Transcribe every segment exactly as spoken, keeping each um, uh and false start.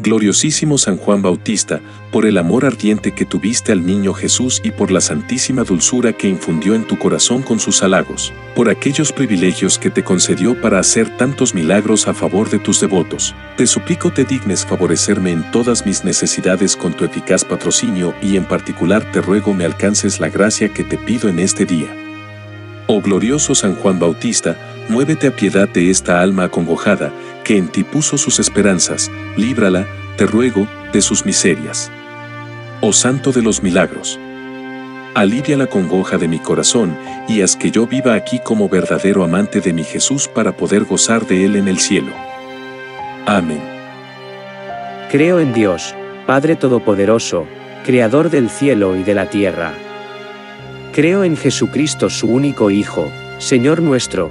Gloriosísimo San Juan Bautista, por el amor ardiente que tuviste al niño Jesús y por la santísima dulzura que infundió en tu corazón con sus halagos, por aquellos privilegios que te concedió para hacer tantos milagros a favor de tus devotos, te suplico te dignes favorecerme en todas mis necesidades con tu eficaz patrocinio y en particular te ruego me alcances la gracia que te pido en este día. Oh glorioso San Juan Bautista, muévete a piedad de esta alma acongojada, que en ti puso sus esperanzas, líbrala, te ruego, de sus miserias. Oh Santo de los Milagros, alivia la congoja de mi corazón, y haz que yo viva aquí como verdadero amante de mi Jesús para poder gozar de Él en el cielo. Amén. Creo en Dios, Padre Todopoderoso, Creador del cielo y de la tierra. Creo en Jesucristo su único Hijo, Señor nuestro,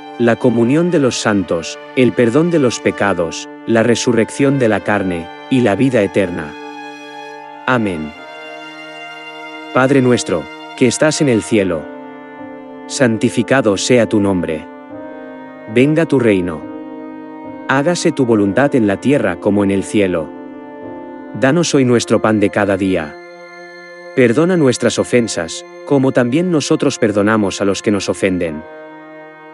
la comunión de los santos, el perdón de los pecados, la resurrección de la carne, y la vida eterna. Amén. Padre nuestro, que estás en el cielo, santificado sea tu nombre. Venga tu reino. Hágase tu voluntad en la tierra como en el cielo. Danos hoy nuestro pan de cada día. Perdona nuestras ofensas, como también nosotros perdonamos a los que nos ofenden.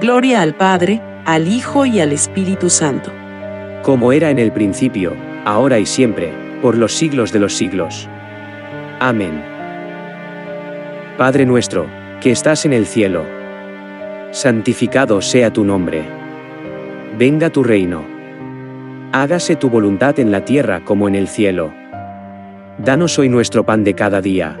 Gloria al Padre, al Hijo y al Espíritu Santo. Como era en el principio, ahora y siempre, por los siglos de los siglos. Amén. Padre nuestro, que estás en el cielo, santificado sea tu nombre. Venga tu reino. Hágase tu voluntad en la tierra como en el cielo. Danos hoy nuestro pan de cada día.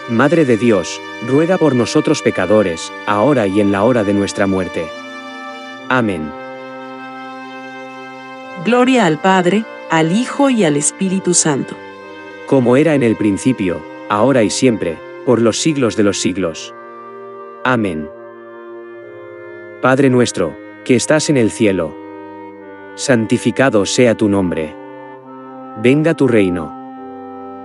Madre de Dios, ruega por nosotros pecadores, ahora y en la hora de nuestra muerte. Amén. Gloria al Padre, al Hijo y al Espíritu Santo. Como era en el principio, ahora y siempre, por los siglos de los siglos. Amén. Padre nuestro, que estás en el cielo, santificado sea tu nombre. Venga tu reino.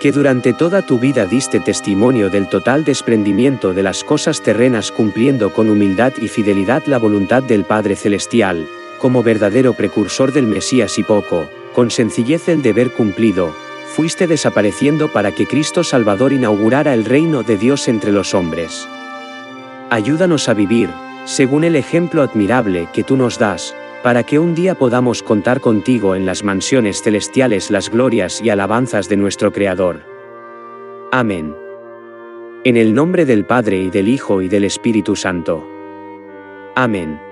que durante toda tu vida diste testimonio del total desprendimiento de las cosas terrenas cumpliendo con humildad y fidelidad la voluntad del Padre Celestial, como verdadero precursor del Mesías y poco, con sencillez el deber cumplido, fuiste desapareciendo para que Cristo Salvador inaugurara el reino de Dios entre los hombres. Ayúdanos a vivir, según el ejemplo admirable que tú nos das, para que un día podamos contar contigo en las mansiones celestiales las glorias y alabanzas de nuestro Creador. Amén. En el nombre del Padre y del Hijo y del Espíritu Santo. Amén.